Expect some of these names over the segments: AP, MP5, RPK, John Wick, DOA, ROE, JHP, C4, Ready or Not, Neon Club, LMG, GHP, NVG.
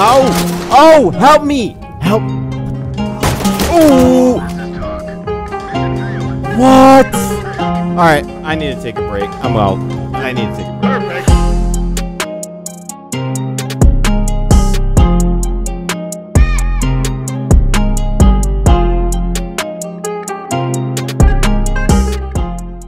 Oh! Oh! Help me! Help! Oh! What? Alright, I need to take a break. I'm out. I need to take a break. Perfect.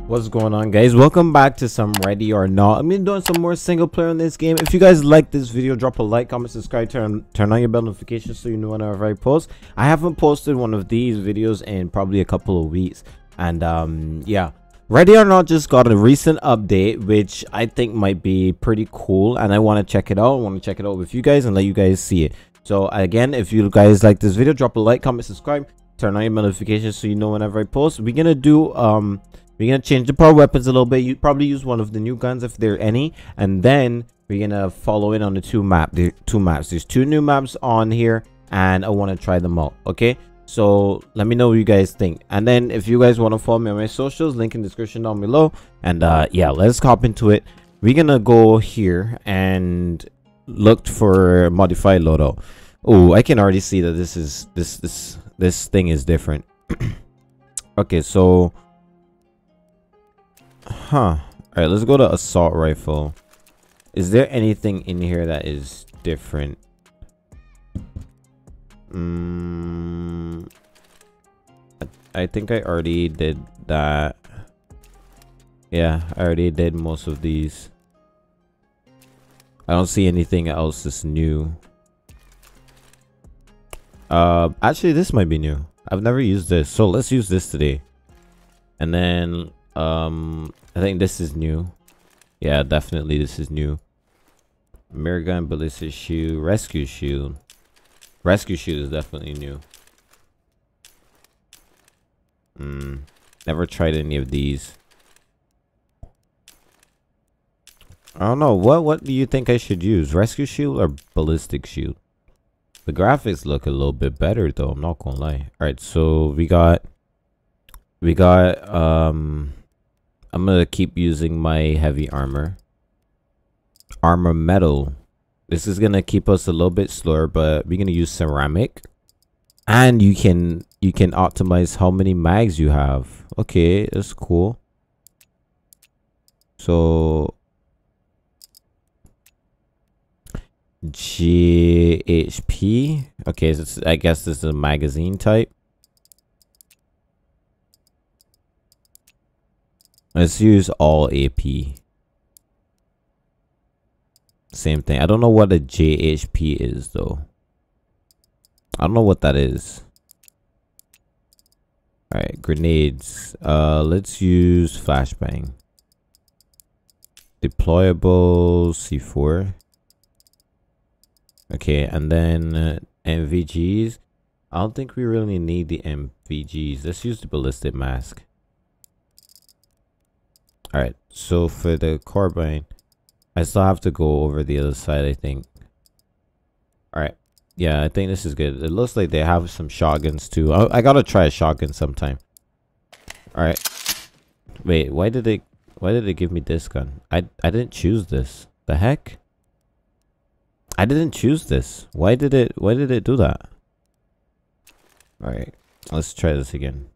What's going on, guys? Welcome back to some Ready or Not. I'm been doing some more single player on this game. If you guys like this video, drop a like, comment, subscribe, turn on your bell notifications so you know whenever I post. I haven't posted one of these videos in probably a couple of weeks, and yeah, Ready or Not just got a recent update which I think might be pretty cool, and I want to check it out. I want to check it out with you guys and let you guys see it. So again, if you guys like this video, drop a like, comment, subscribe, turn on your notifications so you know whenever I post. We're gonna do we're gonna change the power weapons a little bit. You probably use one of the new guns if there are any, and then we're gonna follow it on the two maps. There's two new maps on here, and I want to try them out. Okay, so let me know what you guys think, and then if you guys want to follow me on my socials, link in the description down below. And yeah, let's hop into it. We're gonna go here and look for modified loadout. Oh, I can already see that this is this thing is different. Okay, so. All right, let's go to assault rifle. Is there anything in here that is different? I think I already did that. Yeah, I already did most of these. I don't see anything else that's new. Actually, this might be new. I've never used this, so let's use this today. And then I think this is new. Yeah, definitely this is new. Mirror gun, ballistic shield, rescue shield. Rescue shield is definitely new. Never tried any of these. I don't know. What do you think I should use? Rescue shield or ballistic shield? The graphics look a little bit better though, I'm not gonna lie. Alright, so we got I'm gonna keep using my heavy armor metal. This is gonna keep us a little bit slower, but we're gonna use ceramic, and you can optimize how many mags you have. Okay, that's cool. So GHP, okay, so I guess this is a magazine type. Let's use all AP. Same thing. I don't know what a JHP is though. I don't know what that is. Alright, grenades. Let's use flashbang. Deployable C4. Okay, and then NVGs. I don't think we really need the NVGs. Let's use the ballistic mask. Alright, so for the carbine, I still have to go over the other side, I think. Alright, yeah, I think this is good. It looks like they have some shotguns too. I gotta try a shotgun sometime. Alright. Wait, why did they give me this gun? I didn't choose this. The heck? I didn't choose this. Why did it do that? Alright, let's try this again.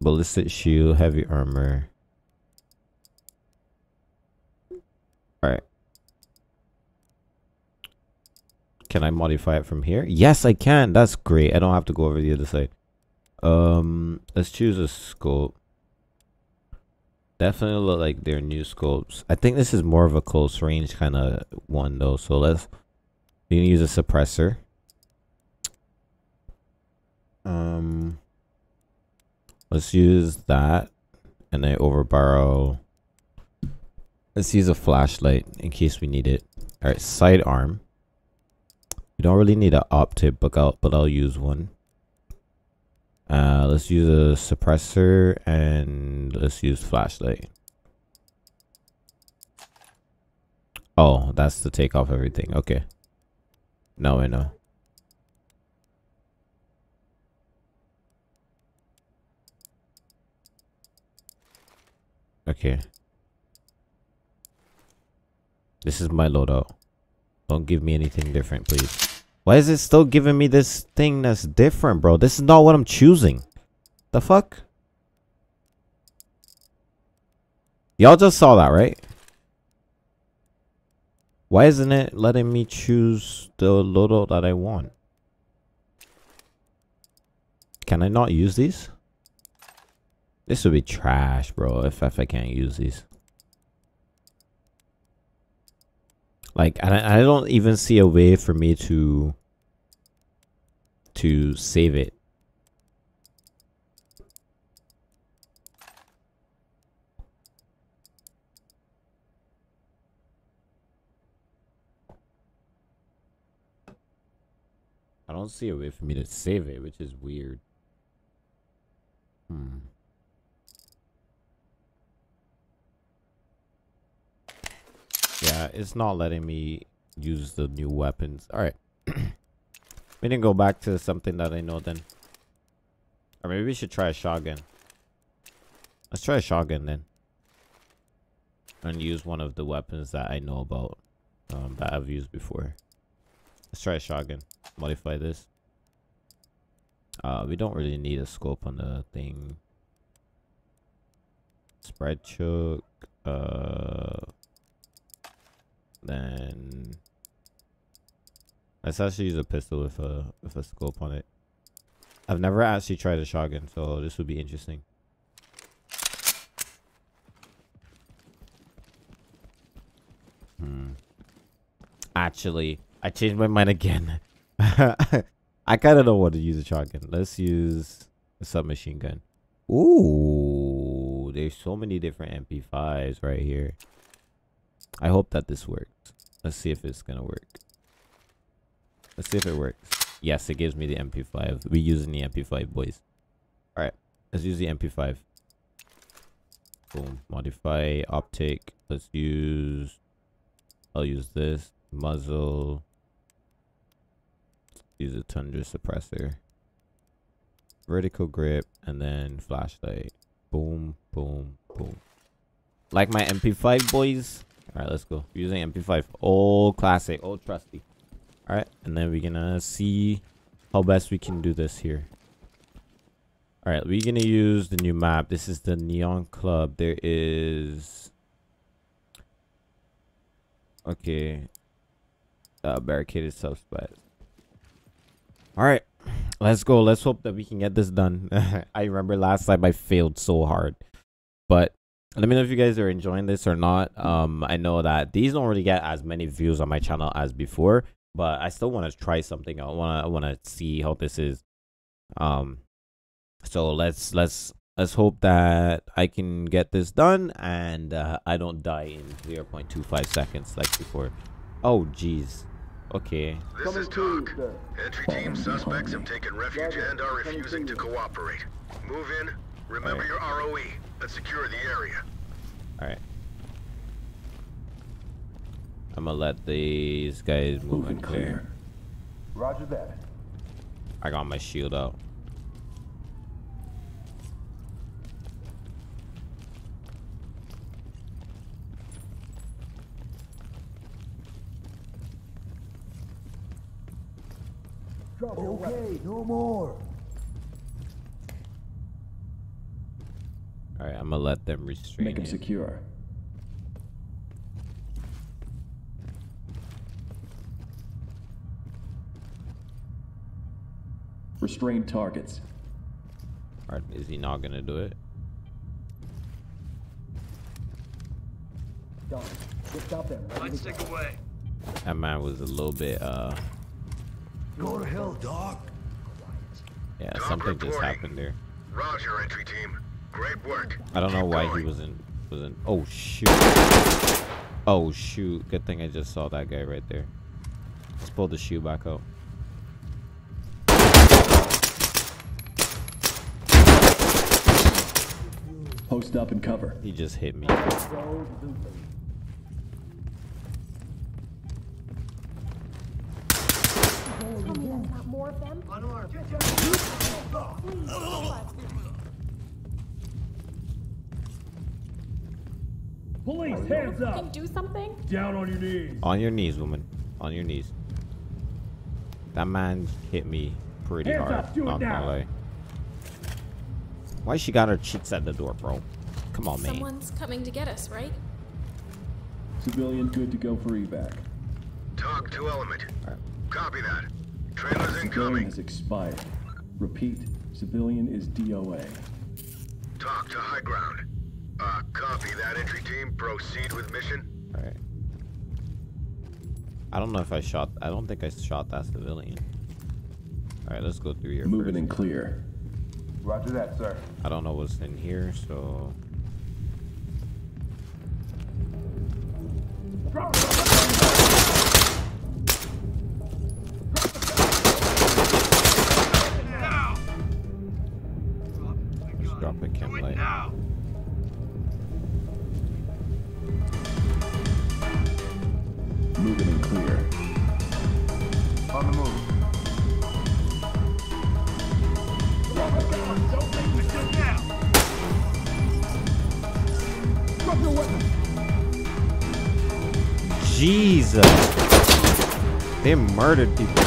Ballistic shield, heavy armor. All right. Can I modify it from here? Yes, I can. That's great. I don't have to go over the other side. Let's choose a scope. Definitely look like they're new scopes. I think this is more of a close range kind of one though. So we can use a suppressor. Let's use that, and I overborrow. Let's use a flashlight in case we need it. All right, sidearm. You don't really need an optic, but I'll use one. Let's use a suppressor, and let's use flashlight. Oh, that's to take off everything. Okay. Now I know. Okay, this is my loadout. Don't give me anything different, please. Why is it still giving me this thing that's different, bro? This is not what I'm choosing. The fuck? Y'all just saw that, right? Why isn't it letting me choose the loadout that I want? Can I not use these? This would be trash, bro, if I can't use these. Like, I don't even see a way for me to save it. I don't see a way for me to save it, which is weird. Yeah, it's not letting me use the new weapons. Alright. We didn't go back to something that I know then. Or maybe we should try a shotgun. Let's try a shotgun then. And use one of the weapons that I know about. That I've used before. Let's try a shotgun. Modify this. We don't really need a scope on the thing. Spread choke. Then let's actually use a pistol with a scope on it. I've never actually tried a shotgun, so this would be interesting. Actually, I changed my mind again. I kind of don't want to use a shotgun. Let's use a submachine gun. Ooh, there's so many different MP5s right here. I hope that this works. Let's see if it's gonna work. Let's see if it works. Yes, it gives me the MP5. We're using the MP5, boys. Alright, let's use the MP5. Boom. Modify optic. Let's use... I'll use this. Muzzle. Use a thunder suppressor. Vertical grip. And then flashlight. Boom, boom, boom. Like my MP5, boys. All right, let's go. We're using MP5, old classic, old trusty. All right, and then we're gonna see how best we can do this here. All right, we're gonna use the new map. This is the Neon Club. There is, okay, barricaded sub spot. All right, let's go. Let's hope that we can get this done. I remember last time I failed so hard, but let me know if you guys are enjoying this or not. I know that these don't really get as many views on my channel as before, but I still want to try something. I want to see how this is. So let's hope that I can get this done and I don't die in 0.25 seconds like before. Oh jeez. Okay. This is Doc. Entry team suspects have taken refuge and are refusing to cooperate. Move in. Remember your ROE. Let's secure the area. Alright. I'm gonna let these guys move and clear. Roger that. I got my shield out. Okay, no more. Alright, I'm gonna let them restrain. Make him secure. Restrain targets. Alright, is he not gonna do it? Don't. Just stop them. Let's stick away. That man was a little bit Go to hell, Doc. Yeah, Doc something reporting. Just happened there. Roger, entry team. Great work. I don't know why he wasn't. Oh shoot! Oh shoot! Good thing I just saw that guy right there. Let's pull the shoe back out. Post up and cover. He just hit me. More of them. Police, hands up. Can you do something? Down on your knees. On your knees, woman. On your knees. That man hit me pretty hard. Not gonna lie. Why she got her cheeks at the door, bro? Come on, man. Someone's coming to get us, right? Civilian good to go for evac. Talk to element. Right. Copy that. Trailer's incoming. Has expired. Repeat. Civilian is DOA. Talk to high ground. Copy that, entry team. Proceed with mission. All right. I don't know if I shot. I don't think I shot that civilian. All right, let's go through here. Moving and clear. Roger that, sir. I don't know what's in here, so. Just drop a chem light. Moving and clear. On the move. Jesus, they murdered people.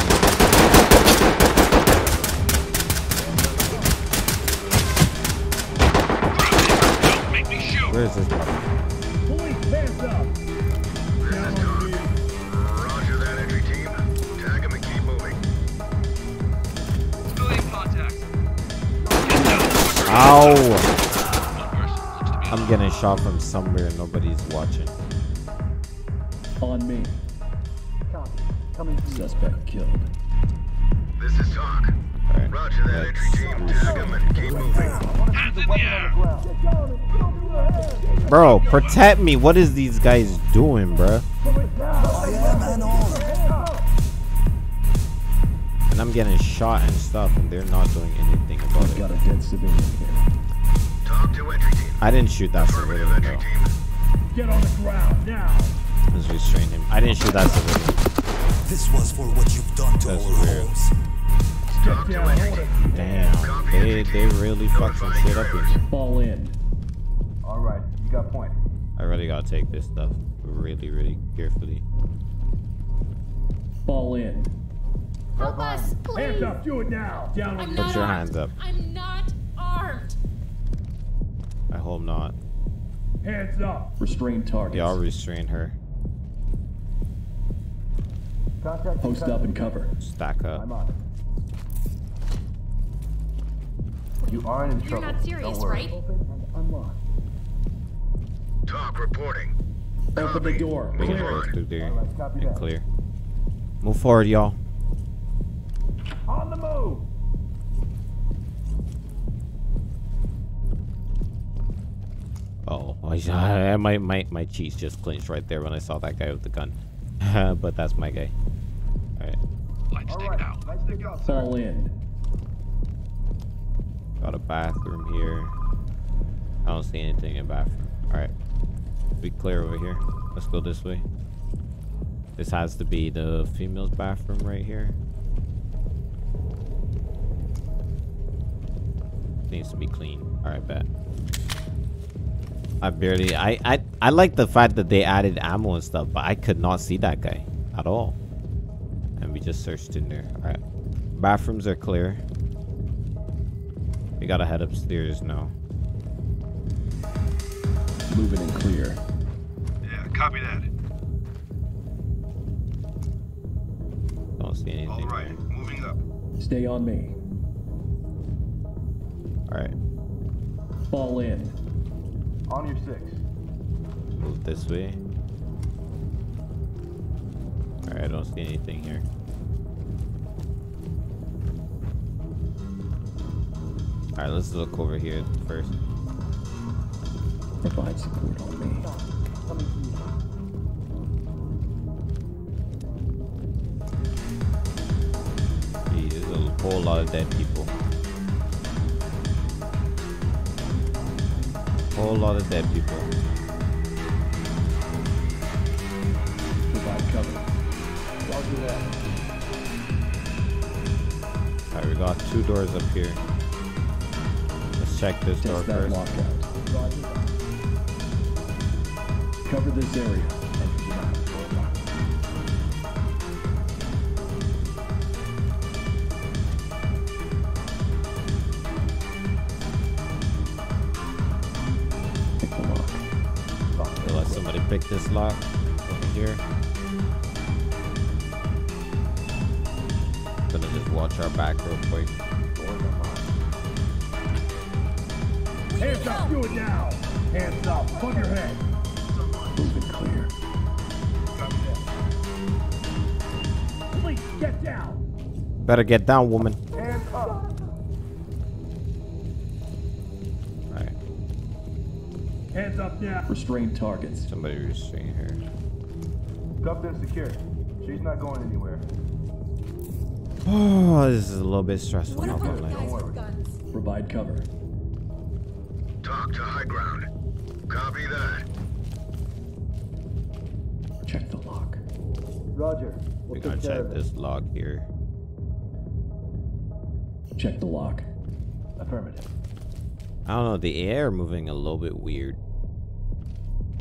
Don't make me shoot. Where is this guy? Police, hands up. Roger that, entry team. Tag him and keep moving. Civilian contact. Ow! I'm getting shot from somewhere and nobody's watching. On me. Copy. Coming through. Suspect killed. This is talk. Right. Roger that, entry team. Tag him and keep moving. Hands in the air. Bro, protect me. What is these guys doing, bro? And I'm getting shot and stuff, and they're not doing anything about it. Got a dead civilian here. Talk to entry team. I didn't shoot that civilian, bro. Get on the ground now. Let's restrain him. I didn't shoot that civilian. This was for what you've done to our homes. Damn, they really fucked some shit up here. Fall in. All right, you got point. I really gotta take this stuff really carefully. Fall in. Help us, please. Hands up, do it now. Down on. Put your hands up. I'm not armed. I hope not. Hands up. Restrain target. Yeah, I'll restrain her. Post up and cover. Stack up. I'm on it. You aren't in trouble. You're not serious, right? Talk reporting. Open the door. Move forward. Through there. Right, and that. Clear. Move forward, y'all. On the move. Oh, my cheeks just clinched right there when I saw that guy with the gun. But that's my guy. Alright. Lights all in. Got a bathroom here. I don't see anything in the bathroom. Alright. Be clear over here. Let's go this way. This has to be the female's bathroom right here. Needs to be clean. Alright, bet. I barely, I like the fact that they added ammo and stuff, but I could not see that guy at all. And we just searched in there. All right, bathrooms are clear. We gotta head upstairs now. Moving and clear. Yeah, copy that. Don't see anything. All right, there. Moving up. Stay on me. All right. Fall in. On your six. Move this way. Alright, I don't see anything here. Alright, let's look over here first. Provide support on me. Gee, there's a whole lot of dead people. Whole lot of dead people. Provide cover. Roger that. Alright, we got two doors up here. Let's check this door first. Roger that. Cover this area and do not go back. Pick the lock. I'm gonna let somebody pick this lock over here. I'm gonna just watch our back real quick. Hands up, do it now! Hands up, above your head! Moving clear. Please, get down! Better get down, woman. Hands up! Alright. Hands up now! Restrain targets. Somebody restrain her. Cuffed and secured. She's not going anywhere. Oh, this is a little bit stressful. What about guys with guns? Provide cover. Talk to high ground. Copy that. Check the lock. Roger. We're gonna check this lock here. Check the lock. Affirmative. I don't know. The air moving a little bit weird.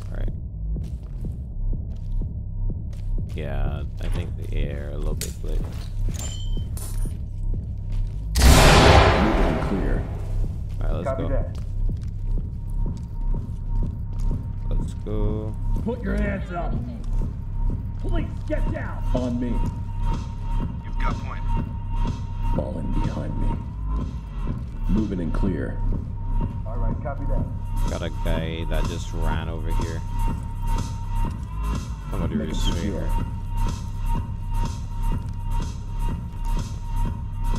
All right. Yeah, I think the air a little bit flips. Moving clear. All right, let's go. Copy that. Let's go. Put your hands up. Police, get down. On me. You've got point. Falling behind me. Moving and clear. All right, copy that. Got a guy that just ran over here. Somebody restrain her.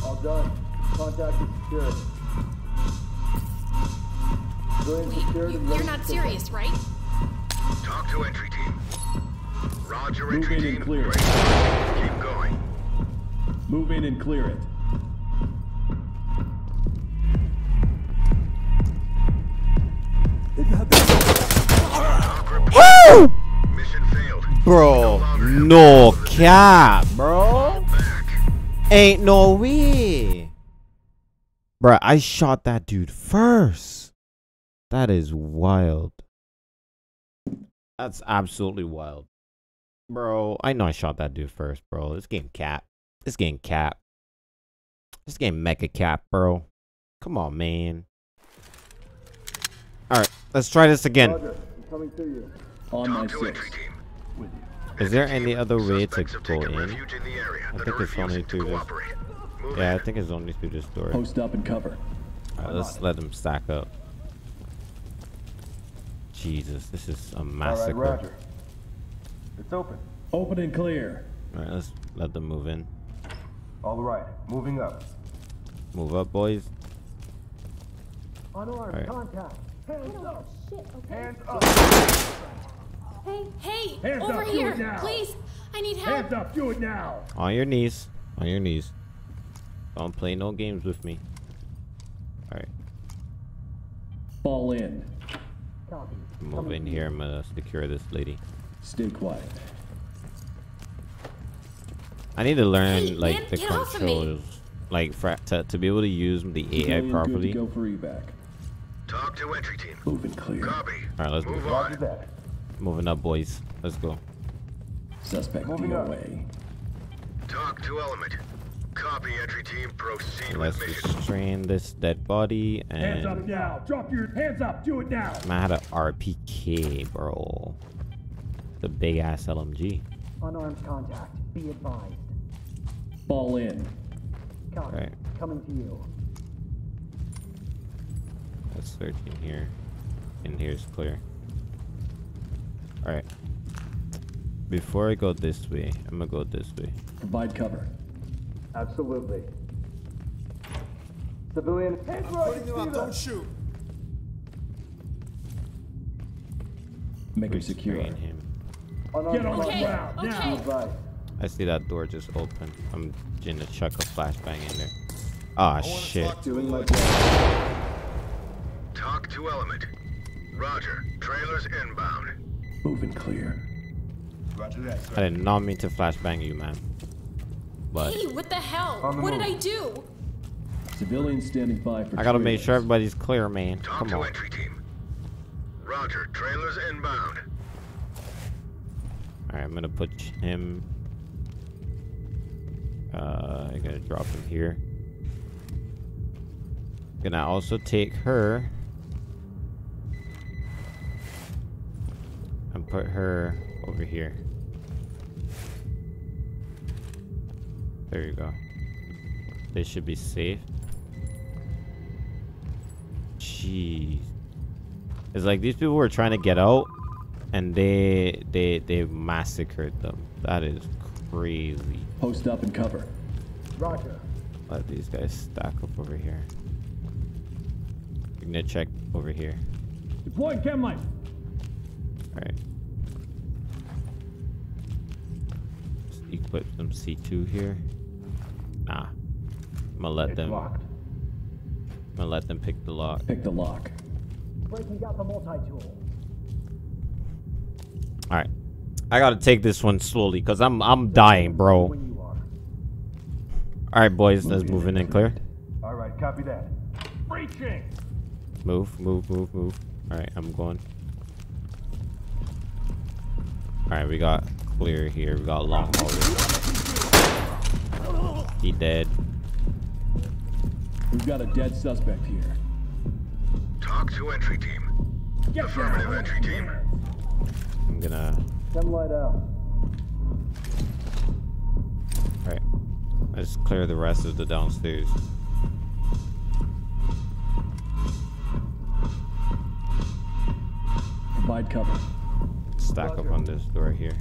All done. Contact with security. Wait, you're not serious, right? Talk to entry team. Roger, move entry team. Clear. Keep going. Move in and clear it. Woo! Mission failed. Bro, no cap, bro. Ain't no way. Bro, I shot that dude first. That is wild. That's absolutely wild. Bro, I know I shot that dude first, bro. This game cap. This game cap. This game mecha cap, bro. Come on, man. Alright, let's try this again. Roger, I'm coming to you. On my six. Is there any other way to go in? I think it's only through this. Yeah, I think it's only through this door. Post up and cover. Alright, let's let them stack up. Jesus, this is a massacre. All right, Roger. It's open. Open and clear. All right, let's let them move in. All right, moving up. Move up, boys. Unarmed right. Contact. Hands up. Shit, okay. Hands up. Hey, hey, hands over up, here, please. I need help. Hands up, do it now. On your knees. On your knees. Don't play no games with me. All right. Fall in. Copy. Move in here. I'm gonna secure this lady. Stay quiet. I need to learn like the controls, like to be able to use the AI properly. Go for evac. Talk to entry team. Move and clear. Copy. All right, let's move on. Moving up, boys. Let's go. Suspect DOA. Talk to element. Copy entry team. Proceed. Let's restrain this dead body and. Hands up now. Drop your hands up. Do it now. Man, I had a RPK, bro. The big ass LMG. Unarmed contact. Be advised. Fall in. Copy. Right. Coming to you. Let's search in here. In here is clear. All right. Before I go this way, I'm gonna go this way. Provide cover. Absolutely. Civilian. Hey, bro, don't shoot. Make her secure. Him. Get on the ground now. I see that door just open. I'm gonna chuck a flashbang in there. Ah, shit. Talk to element. Roger. Trailers inbound. Moving clear. Roger that, sir. I did not mean to flashbang you, man. But hey, what the hell? What did I do? Civilians standing by for I gotta make sure everybody's clear, man. Come on. Entry team. Roger, trailers inbound. Alright, I'm gonna put him. I'm gonna drop him here. Gonna also take her and put her over here. There you go. They should be safe. Jeez. It's like these people were trying to get out and they massacred them. That is crazy. Post up and cover. Roger. Let these guys stack up over here. We're gonna check over here. Deploying chem light. Alright. Just equip some C2 here. Nah. I'm gonna let them. Locked. I'm gonna let them pick the lock. Pick the lock. Breaking out the multi-tool. Alright. I gotta take this one slowly because I'm dying, bro. Alright boys, let's move in and clear. Alright, copy that. Breaching. Move, move, move, move. Alright, I'm going. Alright, we got clear here. We got long hauler. He dead. We've got a dead suspect here. Talk to entry team. Get affirmative down. Entry team. I'm gonna come light out. Alright. Let's clear the rest of the downstairs. Provide cover. Stack up on this door here.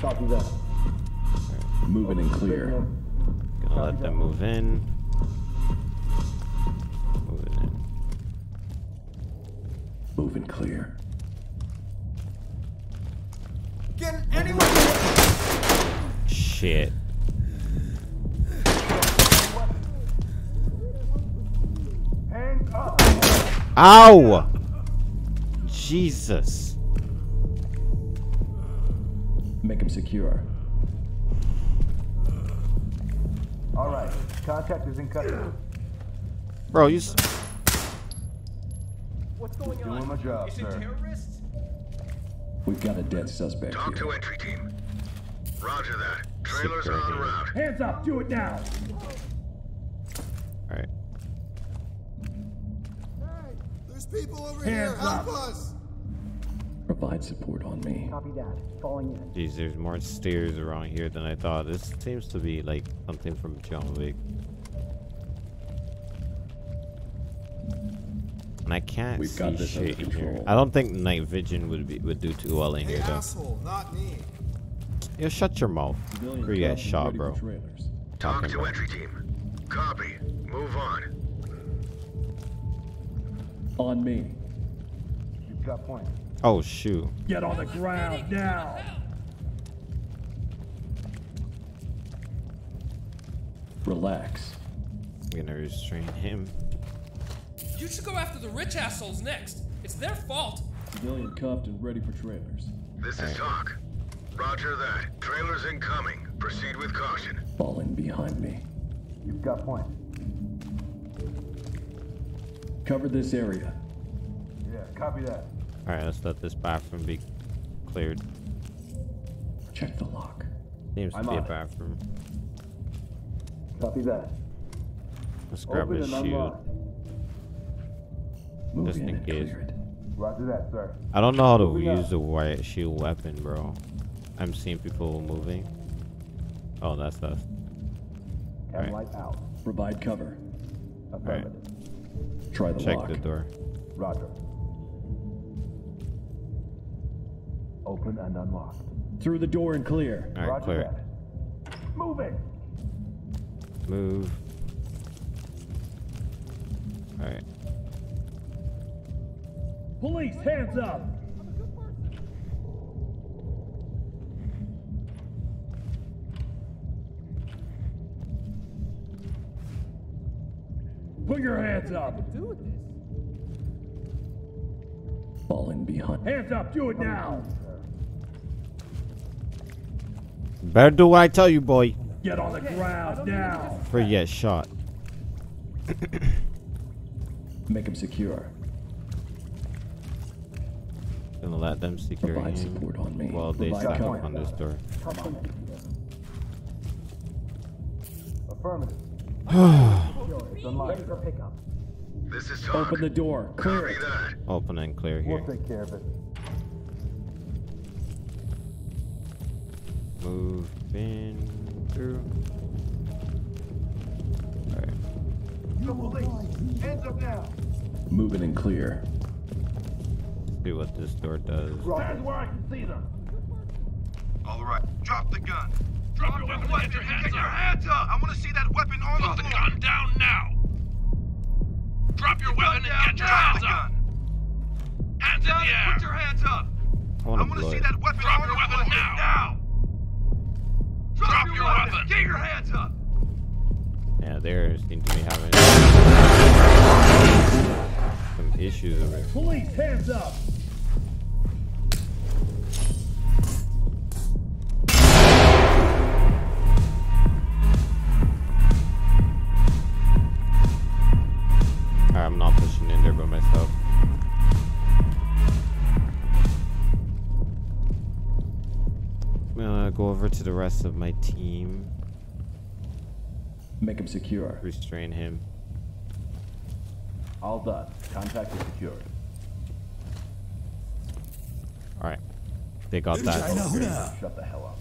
Copy that. Right. Moving and clear. Gonna copy let them move in. Moving in. Moving clear. Can anyone? Shit. Ow! Jesus. Make him secure. All right, contact is in custody. Bro, you. What's going on? Doing my job, sir. Is it terrorists? We've got a dead suspect. Talk to entry team. Roger that. Trailers are on route. Hands up! Do it now. All right. People over here, help us! Provide support on me. Copy that. Falling in. Jeez, there's more stairs around here than I thought. This seems to be like something from John Wick. And I can't see shit in here. I don't think night vision would do too well in here though. Asshole, not me. Yo, shut your mouth. Free ass shot, bro. Talk to entry team. Copy. Move on. On me. You've got point. Oh shoot. Get on the ground now. Relax. I'm gonna restrain him. You should go after the rich assholes next. It's their fault. Civilian cuffed and ready for trailers. This is talk. Roger that. Trailers incoming. Proceed with caution. Falling behind me. You've got point. Cover this area. Yeah, copy that. Alright, let's let this bathroom be cleared. Check the lock. Seems to be a bathroom. Copy that. Let's grab his shield. Just in case. Roger that, sir. I don't know how to use the riot shield weapon, bro. I'm seeing people moving. Oh, that's us. All right. Provide cover. Alright. Try the lock. Check the door. Roger. Open and unlock. Through the door and clear. All right, clear. Moving. Move. All right. Police, hands up. I'm a good person. Put your hands up. Falling behind. Hands up, do it now. Better do what I tell you, boy. Get on the ground now. Free get shot. make them secure. And let them secure you support on me while they stack up on this door. Affirmative. This is talk. Open the door. Clear. Open and clear here. We'll take care of it. Move in through. All right. Hands up now. Move it and clear. See what this door does. That is where I can see them. All right. Drop the gun. Drop your weapon. Get your hands up. Get your hands up. I want to see that weapon on the floor. Put the gun down now. Drop your weapon and get your hands up. Hands in the air. Put your hands up. I want to see that weapon on the floor. Drop your weapon now. Drop your weapon. Get your hands up. Yeah, there seems to be having some issues over here. Police, hands up. I'm not pushing in there by myself. I'm gonna go over to the rest of my team. Make him secure. Restrain him. All done. Contact is secured. Alright. They got that. Shut the hell up.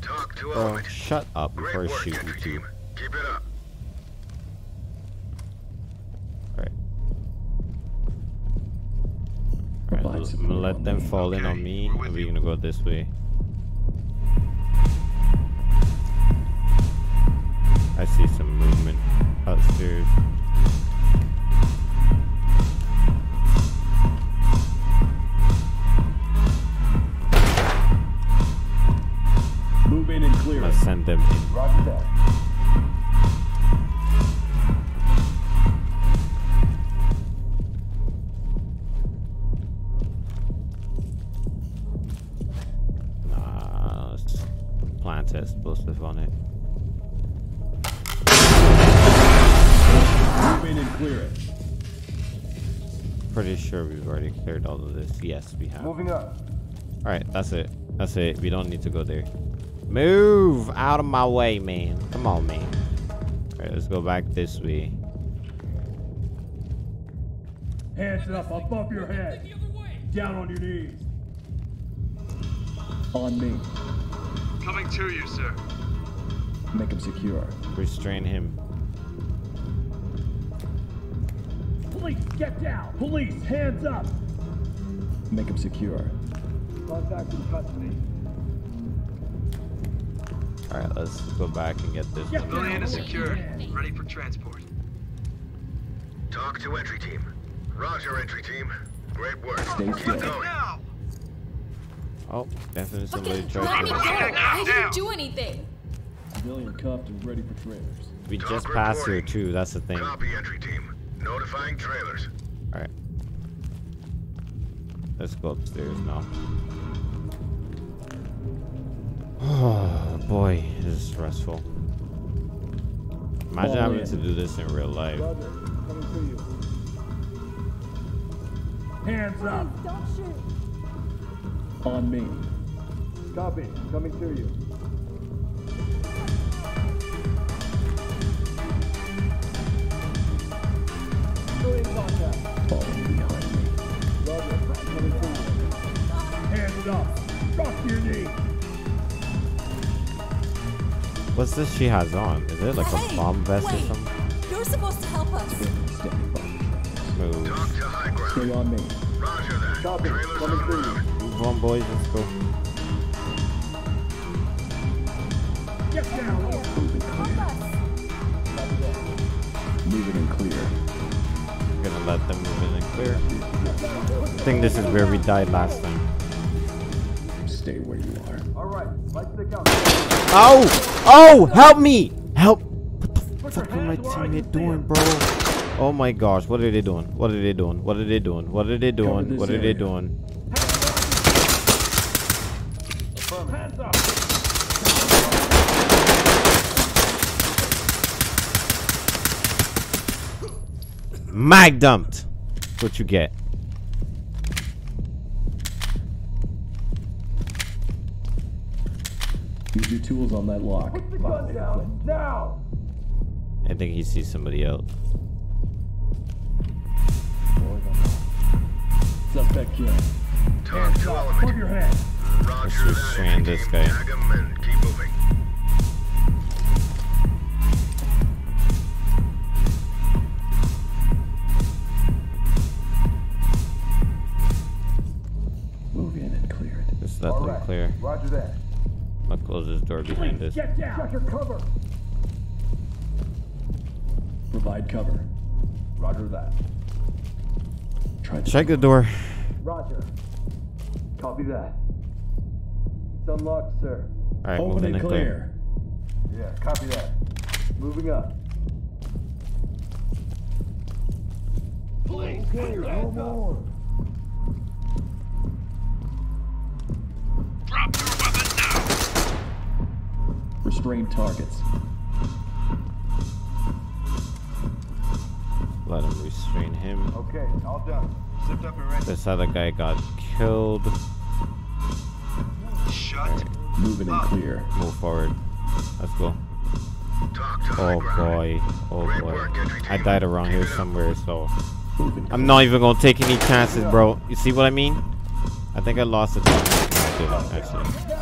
Talk to us. Shut up before I shoot you two. Keep it up. I'm gonna let them fall in on me, and we're gonna go this way. I see some movement upstairs. Move in and clear. Let's send them in. Roger that. Explosive on it. Move in and clear it. Pretty sure we've already cleared all of this. Yes, we have. Moving up. Alright, that's it. That's it. We don't need to go there. Move out of my way, man. Come on, man. Alright, let's go back this way. Hands up above your head. Down on your knees. On me. Coming to you, sir. Make him secure. Restrain him. Police, get down! Police, hands up! Make him secure. Contact in custody. Alright, let's go back and get this. Civilian is secure. Ready for transport. Talk to entry team. Roger, entry team. Great work. Stay still. Oh, definitely somebody tried to. I didn't do anything. Civilian cuffed and ready for trailers. We just passed here too. That's the thing. Copy, entry team. Notifying trailers. All right. Let's go upstairs now. Oh boy, this is stressful. Imagine having to do this in real life. Brother, coming to you. Hands up. Don't shoot. On me. Copy. Coming to you. In contact. Falling behind me. Roger. Coming to you. Hands up. Drop your knee. What's this she has on? Is it like a bomb vest or something? You're supposed to help us. Move. Stay on me. Roger that. Copy. Coming through. Come on, boys, let's go. Get down. Move it and clear. We're gonna let them move in and clear. I think this is where we died last time. Stay where you are. Alright, let's stick out. Oh! Oh! Help me! Help! What the fuck are my teammate doing, bro? Oh my gosh, what are they doing? What are they doing? What are they doing? What are they doing? What are they doing? Mag dumped. That's what you get. Use your tools on that lock. Put the gun down now. I think he sees somebody else. Suspect killed. Talk to element. Move your hand. Roger. Let's just strand this guy. Tag him and keep moving. Move in and clear it. Just let them clear. Roger that. I'll close this door behind us. Get down. Check your cover. Provide cover. Roger that. Check the door. Roger. Copy that. It's unlocked, sir. All right, open and clear. Yeah, copy that. Moving up. Please, clear. No more. Drop your weapon now. Restrain targets. Let him restrain him. Okay, all done. Zipped up and ready. This other guy got killed. Shut right. Moving and clear. Move forward. Let's go. Oh boy. Oh boy. I died around here somewhere, so I'm not even gonna take any chances, bro. You see what I mean? I think I lost it. I didn't, actually.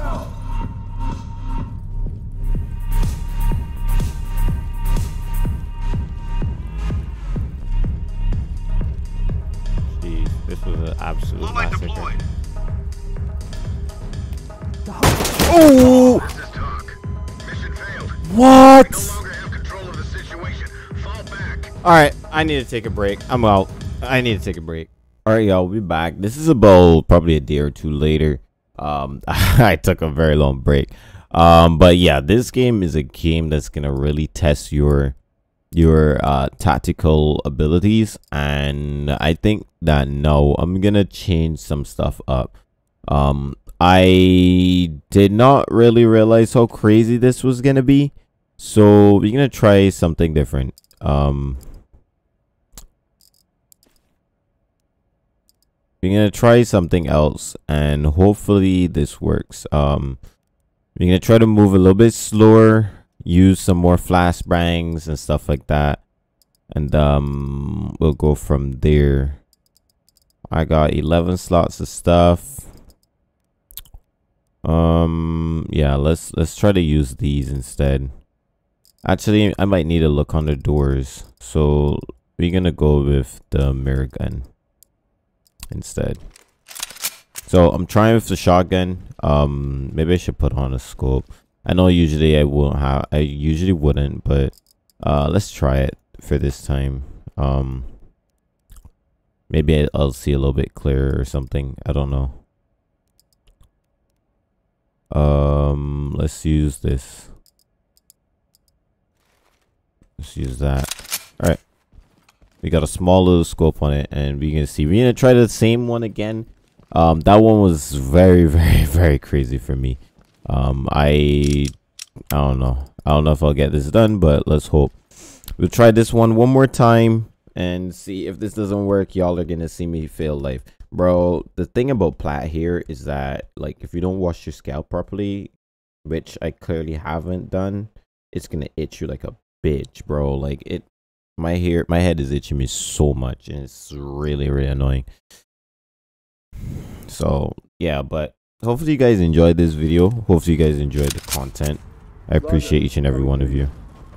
Absolute massacre. Oh! What? Alright, I need to take a break. I'm out. I need to take a break. Alright, y'all, we'll be back. This is about probably a day or two later. I took a very long break. But yeah, this game is a game that's gonna really test your tactical abilities, and I think that no, I'm gonna change some stuff up. I did not really realize how crazy this was gonna be, so we're gonna try something different. We're gonna try something else, and hopefully this works. We're gonna try to move a little bit slower, use some more flashbangs and stuff like that, and we'll go from there. I got 11 slots of stuff. Yeah, let's try to use these instead. Actually, I might need to look on the doors, so we're gonna go with the mirror gun instead. So I'm trying with the shotgun. Maybe I should put on a scope. I know usually I usually wouldn't, but let's try it for this time. Maybe I'll see a little bit clearer or something. I don't know. Let's use this. Let's use that. All right, we got a small little scope on it, and we can see. We're gonna try the same one again. That one was very, very, very crazy for me. I don't know. I don't know if I'll get this done, but let's hope. We'll try this one more time and see if this doesn't work. Y'all are gonna see me fail life, bro. The thing about plat here is that, like, if you don't wash your scalp properly, which I clearly haven't done, it's gonna itch you like a bitch, bro. Like it, my head is itching me so much, and it's really, really annoying. So yeah, but hopefully you guys enjoyed this video. Hopefully you guys enjoyed the content. I appreciate each and every one of you.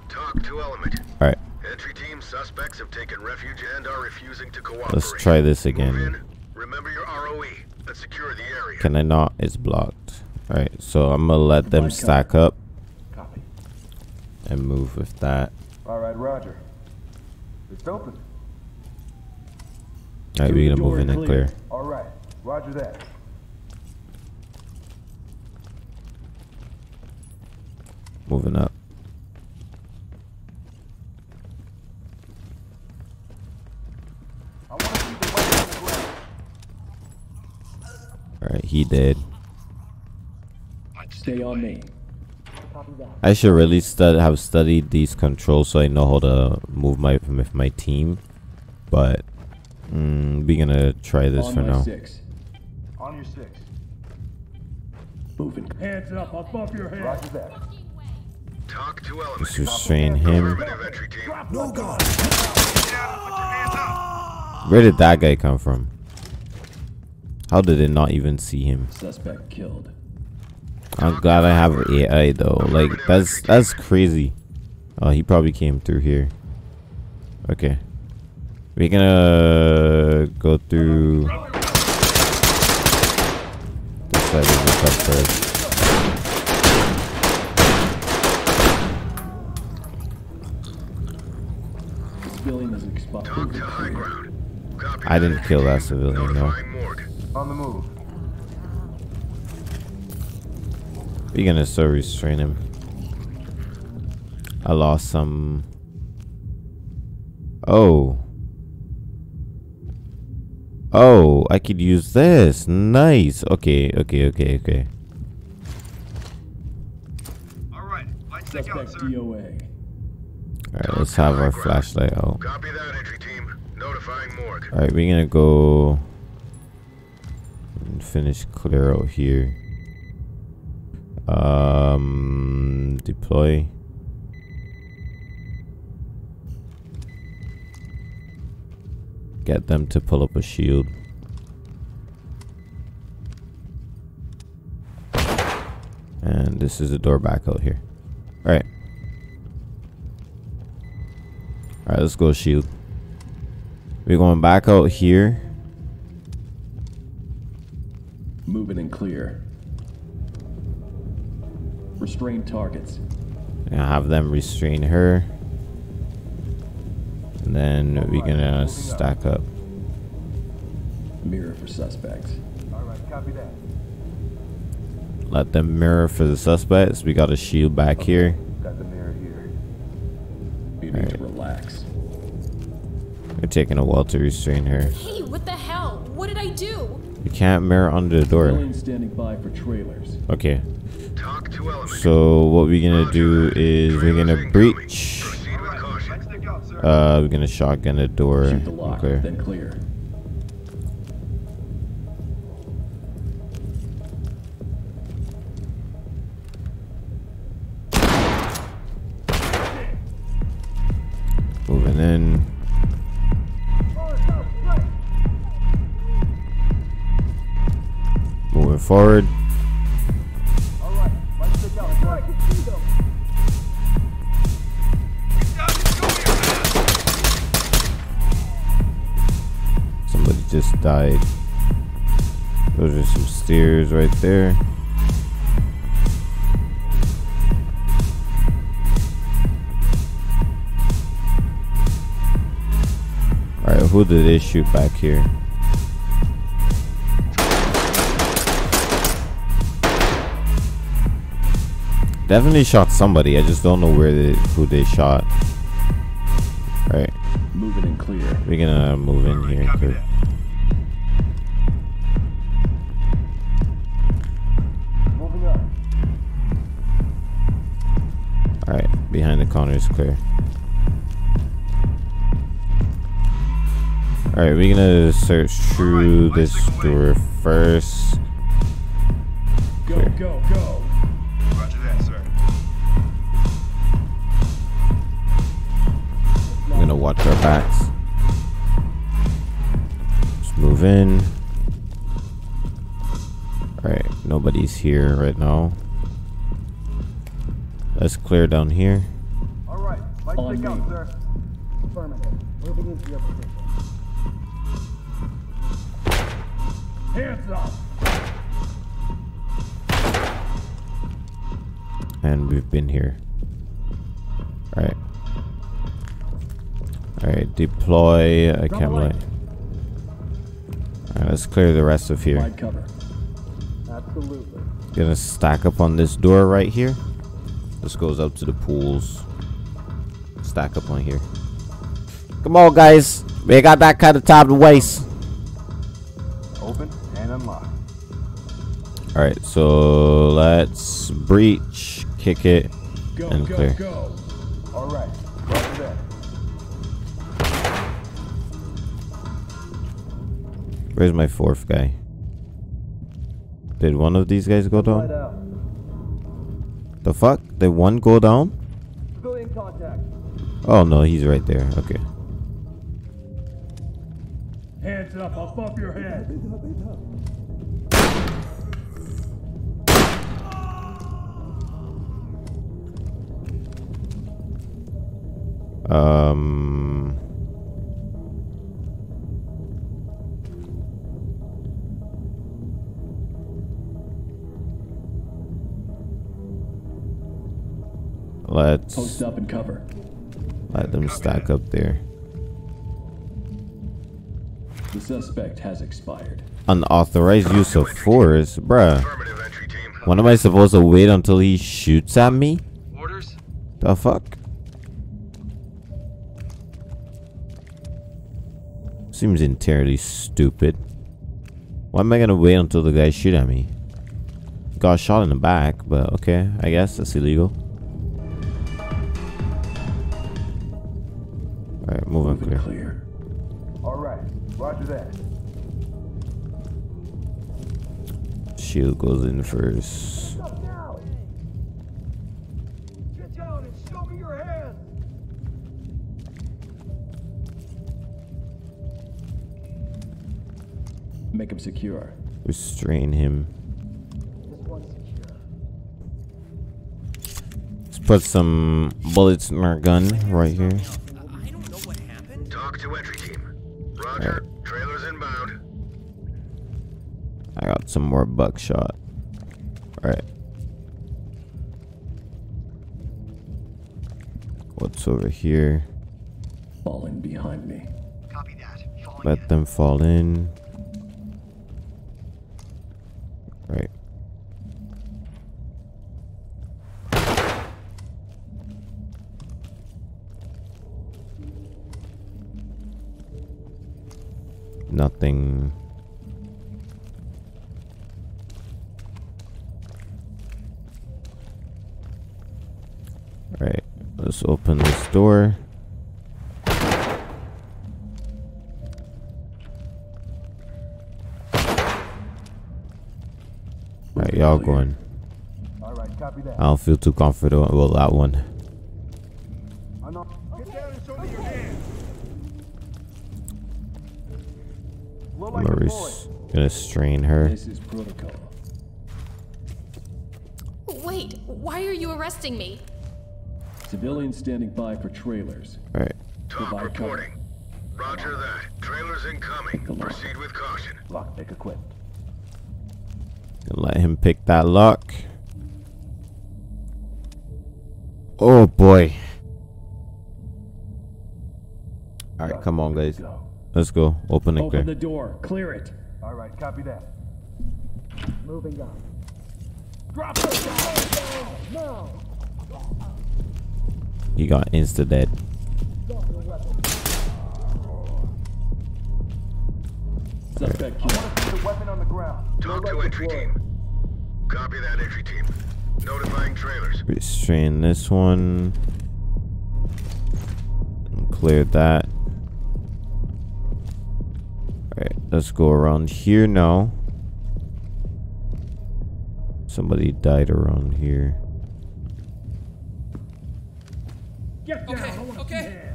Talk to element. All right. Entry team, suspects have taken refuge and are refusing to cooperate. Let's try this again. Remember your ROE. Let's secure the area. Can I not? It's blocked. All right. So I'm gonna let them stack up and move with that. All right, Roger. It's open. All right, we're gonna move in and clear. All right, Roger that. Moving up. Alright, he dead. Stay on me. I should really have studied these controls so I know how to move my team. But we're gonna try this for now. Six. On your six. Moving. Hands up above your head. Roger that. Talk to element. Let's restrain him. No gun. Where did that guy come from? How did it not even see him? Suspect killed. I'm glad I have AI though. Like that's crazy. Oh, he probably came through here. Okay. We're gonna go through this side of the truck first. I didn't kill that civilian though. On the move. We're gonna still restrain him. I lost some. Oh. Oh, I could use this. Nice. Okay, okay, okay, okay. All right, lights out, sir. DOA. All right, let's have our flashlight out. Copy that, entry team. Notifying morgue. All right, we're gonna go and finish clear out here. Deploy. Get them to pull up a shield. And this is the door back out here. Alright. Alright, let's go shield. We're going back out here. Moving and clear. Restrain targets. And have them restrain her. And then we're gonna stack up. Mirror for suspects. All right, copy that. Let them mirror for the suspects. We got a shield back here. Got the mirror here. You need to relax. We're taking a while to restrain her. Hey, what the hell? What did I do? You can't mirror under the door. Standing by for trailers. Okay. Talk to element. So what we're gonna do is we're gonna breach. We're gonna shotgun the door. Shoot the lock, then clear. Moving in. Moving forward. Just died. Those are some stairs right there. All right, who did they shoot back here? Definitely shot somebody. I just don't know where who they shot. All right, moving and clear. We're gonna move in here. Too. Alright, behind the corner is clear. Alright, we're gonna search through this door first. Clear. Go, go, go. Roger that, sir. I'm gonna watch our backs. Just move in. Alright, nobody's here right now. Let's clear down here. All right, lights stick out, sir. Affirmative. Moving into your position. Hands up. And we've been here. All right. All right, deploy a cam light. All right, let's clear the rest of here. Wide cover. Absolutely. Gonna stack up on this door right here. This goes up to the pools. Stack up on here. Come on, guys. We got that kind of time to waste. Open and unlock. All right, so let's breach, kick it, and clear. Go. All right. Roger that. Where's my fourth guy? Did one of these guys go down? The fuck? Did one go down? Oh no, he's right there. Okay. Hands up, I'll bump your head. Let's post up and cover. Let them stack up there. The suspect has expired. Unauthorized use of force, bruh. When am I supposed to wait until he shoots at me? Orders? The fuck? Seems entirely stupid. Why am I gonna wait until the guy shoots at me? Got shot in the back, but okay, I guess that's illegal. Alright, move on clear. Alright, roger that. Shield goes in first. Stop now. Get down and show me your hands. Make him secure. Restrain him. Let's put some bullets in our gun right here. Roger, trailers inbound. I got some more buckshot. Alright. What's over here? Falling behind me. Copy that. Falling Let them fall in. Alright. Nothing. All right, let's open this door. All right, y'all going. All right, copy that. I don't feel too comfortable with that one. Gonna strain her. This is protocol. Wait, why are you arresting me? Civilians standing by for trailers. All right. Top reporting. Roger that. Trailers incoming. Proceed with caution. Lock pick equipped. Let him pick that lock. Oh boy. All right, come on, guys. Let's go. Open it. Open the door. Clear it. All right, copy that. Moving on. Drop it down now. You got insta dead. Suspect. I want to see the weapon on the ground. Talk to entry team. Copy that, entry team. Notifying trailers. Restrain this one. And clear that. Alright, let's go around here now. Somebody died around here. Get down. Okay, okay.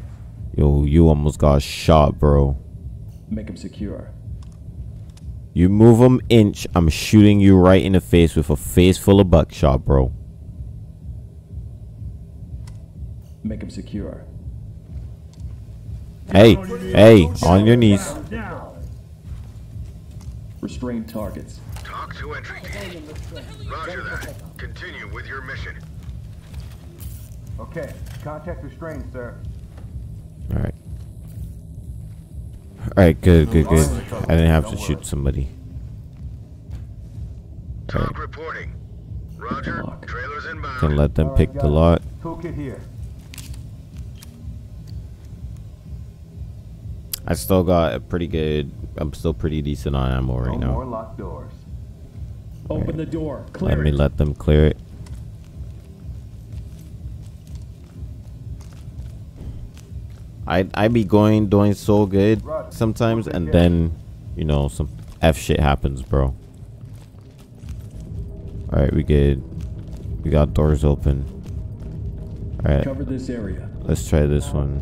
Yo, you almost got shot, bro. Make him secure. You move him inch, I'm shooting you right in the face with a face full of buckshot, bro. Make him secure. Hey, hey, on your knees. Restrain targets. Talk to entry team. Roger that. Continue with your mission. Okay. Contact restrained, sir. Alright. Alright, good. I didn't have to shoot somebody. Talk reporting. Roger. Trailers inbound. Can let them pick the lot. Toolkit here. I still got a pretty good. I'm still pretty decent on ammo right now. More locked doors. Open the door. Clear it. Let me let them clear it. I be going doing so good sometimes, and then you know, some F shit happens, bro. All right, we good. We got doors open. All right. Cover this area. Let's try this one.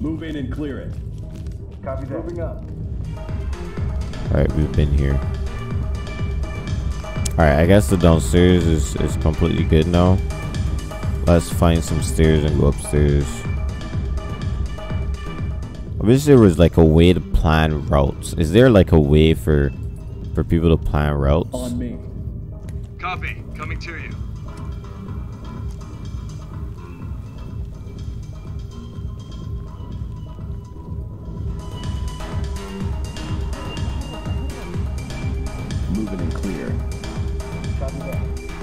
Move in and clear it. Copy that. Moving up. All right, we've been here. All right, I guess the downstairs is completely good now. Let's find some stairs and go upstairs. I wish there was like a way to plan routes. Is there like a way for people to plan routes? On me. Copy. Coming to you. Moving and clear.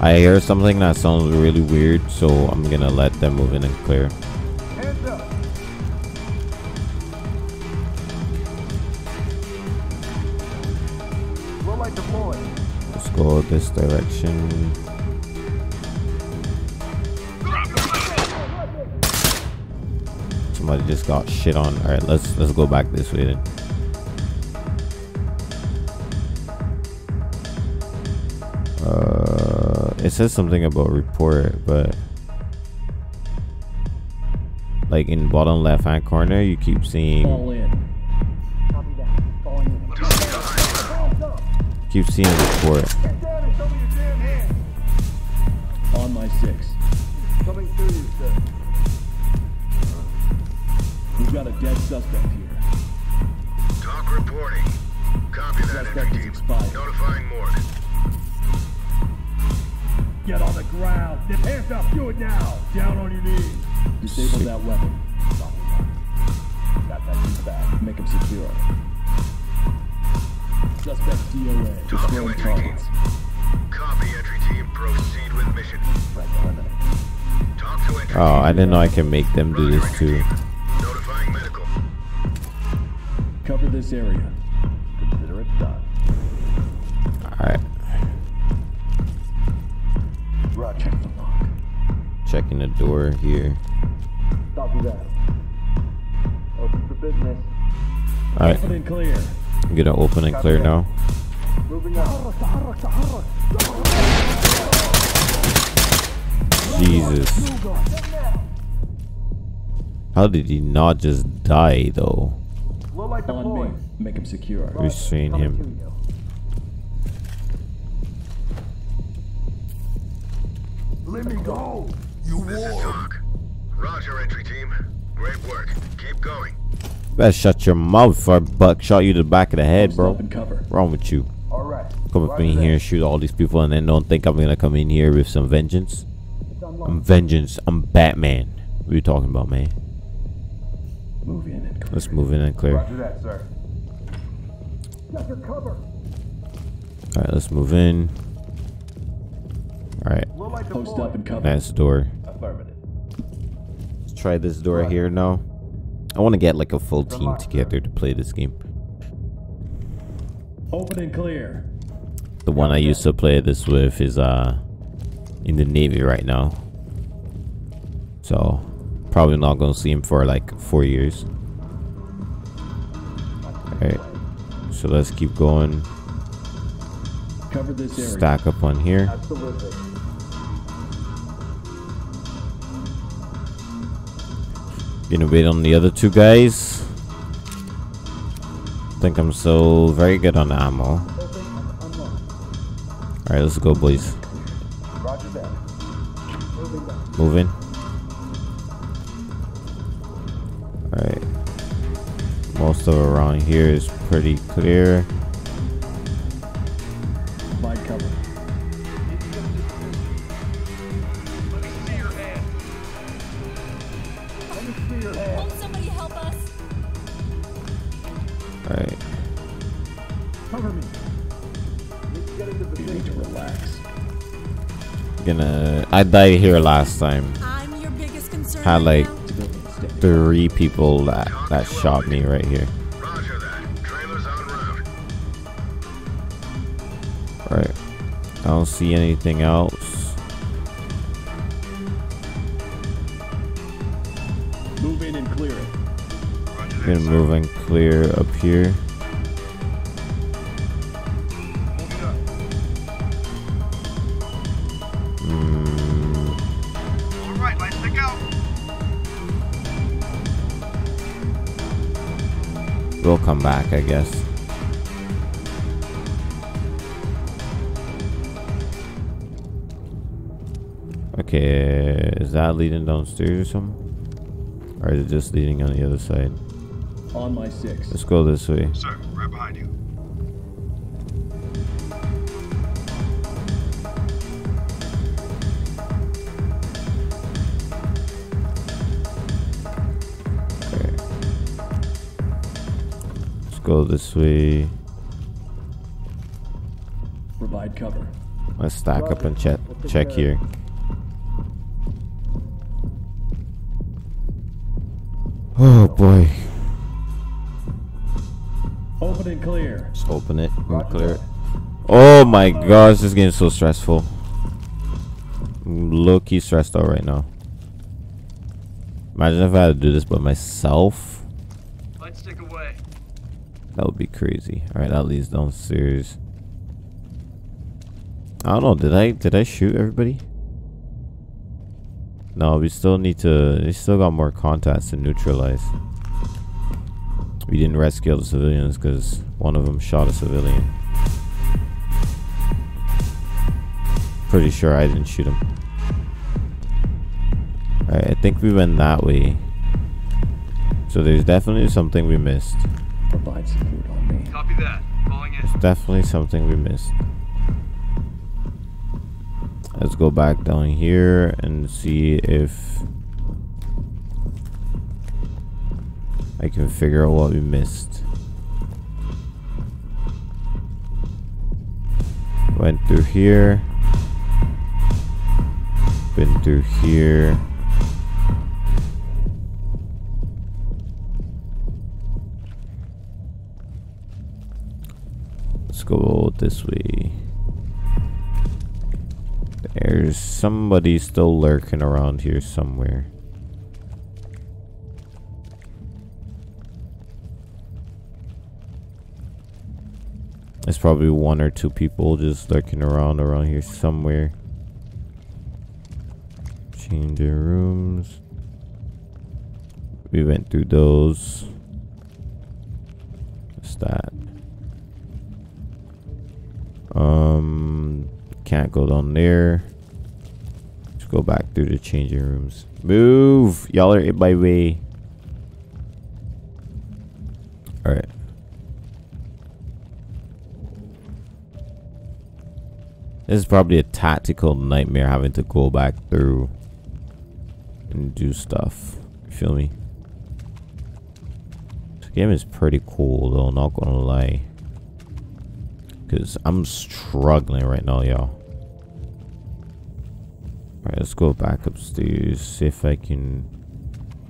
I hear something that sounds really weird, so I'm gonna let them move in and clear. Let's go this direction. Somebody just got shit on. All right, let's go back this way then. It says something about report, but like in bottom left hand corner, you keep seeing report. On my six. Coming through, sir. We've got a dead suspect here. Talk reporting. Copy that. NVG. Notifying more. Get on the ground. Get hands up. Do it now. Down on your knees. Disable that weapon. Got that piece back. Make him secure. Suspect DOA. Talk to entry team. Copy entry team. Proceed with mission. Talk to entry team. Oh, I didn't know I can make them do this too. Notifying medical. Cover this area. Consider it done. All right. Check the lock. Checking the door here. Copy that. Open for business. All right. Open and clear. I'm gonna open and clear now. Moving on. Jesus. How did he not just die though? Make him secure. Restrain him. Let me go. You walk. Roger, entry team. Great work. Keep going. Better shut your mouth, or Buck shot you to the back of the head, bro. What's wrong with you? All right. Come up in here and shoot all these people, and then don't think I'm gonna come in here with some vengeance. I'm vengeance. I'm Batman. What are you talking about, man? Move in and clear. Let's move in and clear. Roger that, sir. Got your cover. All right, let's move in. All right. Post up and cover. That's the door. Affirmative. Let's try this door here now. I want to get like a full team together to play this game. Open and clear. The one I used to play this with is in the Navy right now. So probably not gonna see him for like 4 years. All right. So let's keep going. Cover this area. Stack up on here. Absolutely. Gonna wait on the other two guys. I think I'm so very good on ammo. Alright, let's go, boys. Roger that. Moving. Alright. Most of around here is pretty clear. I died here last time. Had like 3 people that shot me right here. Alright. I don't see anything else. Move in and clear it. can move and clear up here. We'll come back, I guess. Okay, is that leading downstairs or something? Or is it just leading on the other side? On my six. Let's go this way. Sir, right behind you. Go this way. Provide cover. Let's stack up and check here. Oh boy. Open and clear. Just open it and clear it. Oh my gosh, this game is so stressful. I'm low key stressed out right now. Imagine if I had to do this by myself. Let's take away. That would be crazy. Alright, that leads downstairs. I don't know, did I shoot everybody? No, we still got more contacts to neutralize. We didn't rescue the civilians because one of them shot a civilian. Pretty sure I didn't shoot him. Alright, I think we went that way. So there's definitely something we missed. Provide support on me. Copy that. Calling in. It's definitely something we missed. Let's go back down here and see if I can figure out what we missed. Went through here. Been through here. Go this way. There's somebody still lurking around here somewhere. There's probably one or two people just lurking around here somewhere. Change your rooms. We went through those. What's that? Can't go down there. Let's go back through the changing rooms. Move! Y'all are in my way. Alright. This is probably a tactical nightmare having to go back through and do stuff. You feel me? This game is pretty cool though, not gonna lie. Because I'm struggling right now, y'all. Alright, let's go back upstairs. See if I can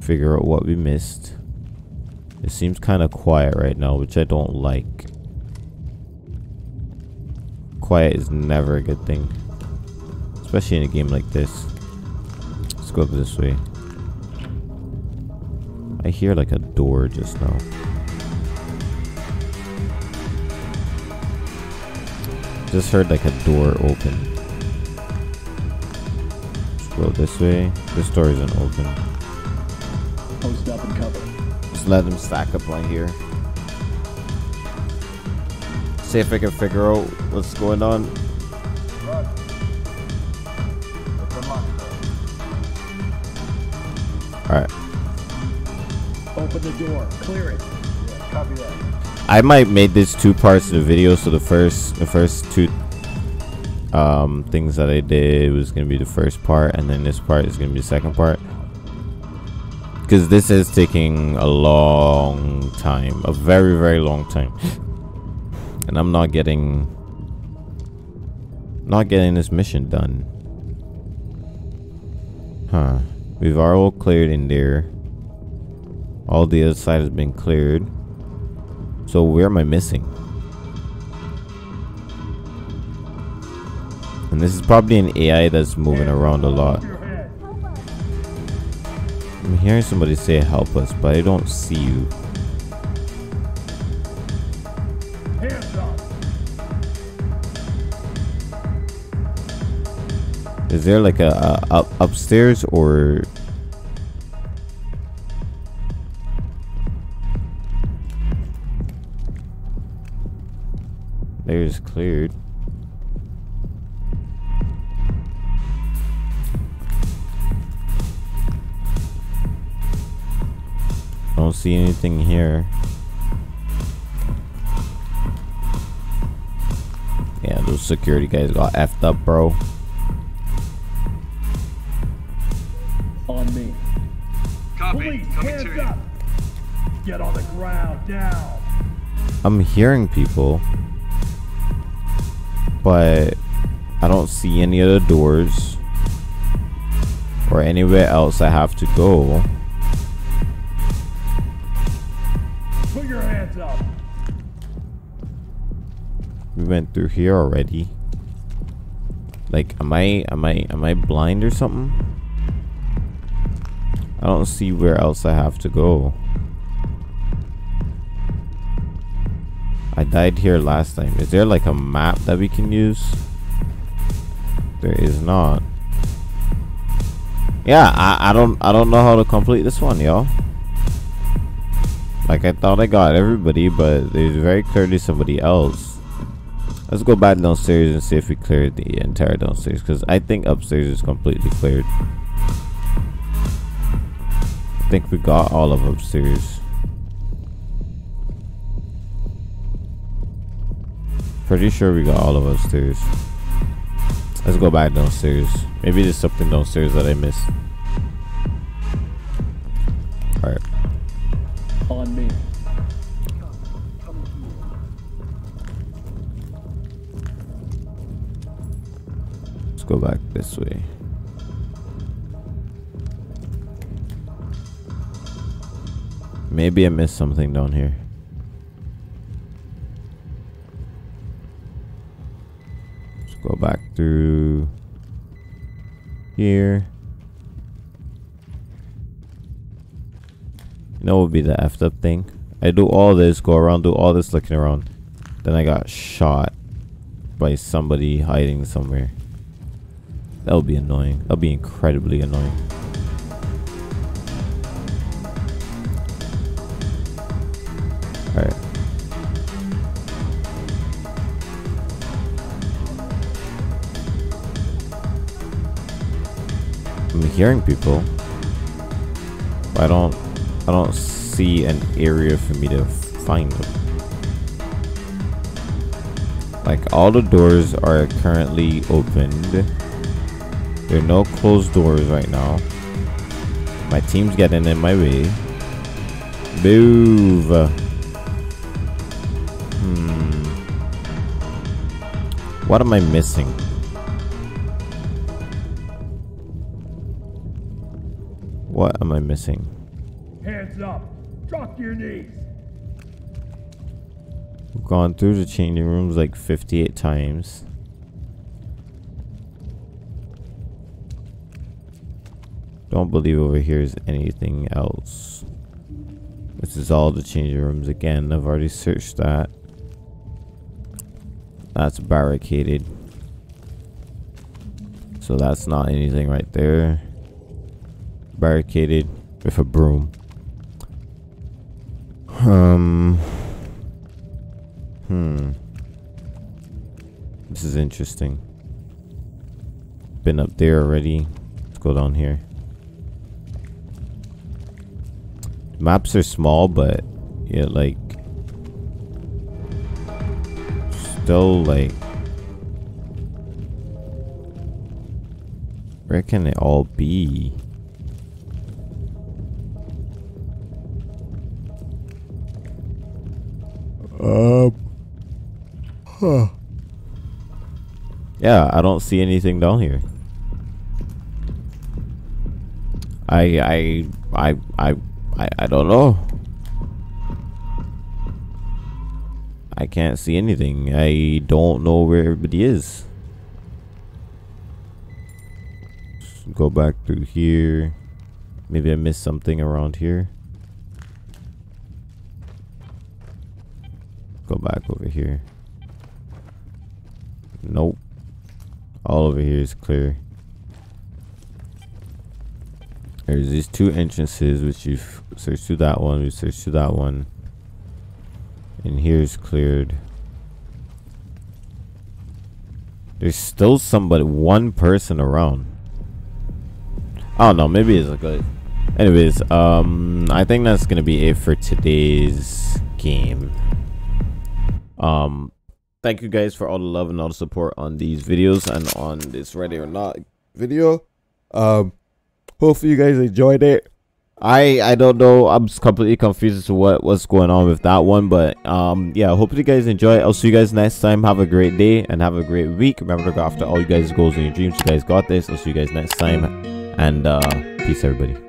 figure out what we missed. It seems kind of quiet right now, which I don't like. Quiet is never a good thing. Especially in a game like this. Let's go up this way. I hear like a door just now. Just heard like a door open. Let's go this way. This door isn't open. Post up and cover. Just let them stack up right here. See if I can figure out what's going on. Alright. Open the door. Clear it. Yeah, copy that. I might make this two parts of the video, so the first two things that I did was gonna be the first part, and then this part is gonna be the second part, because this is taking a long time, a very, very long time, and I'm not getting this mission done. Huh? We've all cleared in there. All the other side has been cleared. So where am I missing? And this is probably an AI that's moving around a lot. I'm hearing somebody say help us, but I don't see you. Is there like a upstairs or? There's cleared. Don't see anything here. Yeah, those security guys got effed up, bro. On me. Copy. Police, hands to you. Up. Get on the ground now. I'm hearing people, but I don't see any of the doors or anywhere else I have to go. Put your hands up. We went through here already. Like, am I blind or something? I don't see where else I have to go. I died here last time. Is there like a map that we can use? There is not. Yeah, I don't know how to complete this one, y'all. Like, I thought I got everybody, but there's very clearly somebody else. Let's go back downstairs and see if we cleared the entire downstairs, because I think upstairs is completely cleared. I think we got all of upstairs. Pretty sure we got all of upstairs. Let's go back downstairs. Maybe there's something downstairs that I missed. Alright. On me. Let's go back this way. Maybe I missed something down here. Go back through here. You know what would be the effed up thing? I do all this, go around, do all this looking around. Then I got shot by somebody hiding somewhere. That would be annoying. That would be incredibly annoying. Alright. I'm hearing people, but I don't see an area for me to find them. Like, all the doors are currently opened. There are no closed doors right now. My team's getting in my way. Move. What am I missing? What am I missing? Hands up! Drop your knees! We've gone through the changing rooms like 58 times. Don't believe over here is anything else. This is all the changing rooms again. I've already searched that. That's barricaded. So that's not anything right there. Barricaded with a broom. This is interesting. Been up there already. Let's go down here. Maps are small, but yeah, like, still like, where can it all be? Yeah, I don't see anything down here. I don't know. I can't see anything. I don't know where everybody is. Just go back through here. Maybe I missed something around here. Go back over here. Nope. All over here is clear. There's these two entrances, which you've searched through that one, we searched through that one. And here's cleared. There's still somebody, one person around. I don't know, maybe it's a good. Anyways, I think that's gonna be it for today's game. Thank you guys for all the love and all the support on these videos and on this Ready or Not video. Hopefully you guys enjoyed it. I don't know, I'm completely confused as to what's going on with that one, but yeah, hopefully you guys enjoy it. I'll see you guys next time. Have a great day and have a great week. Remember to go after all you guys' goals and your dreams. You guys got this. I'll see you guys next time, and peace everybody.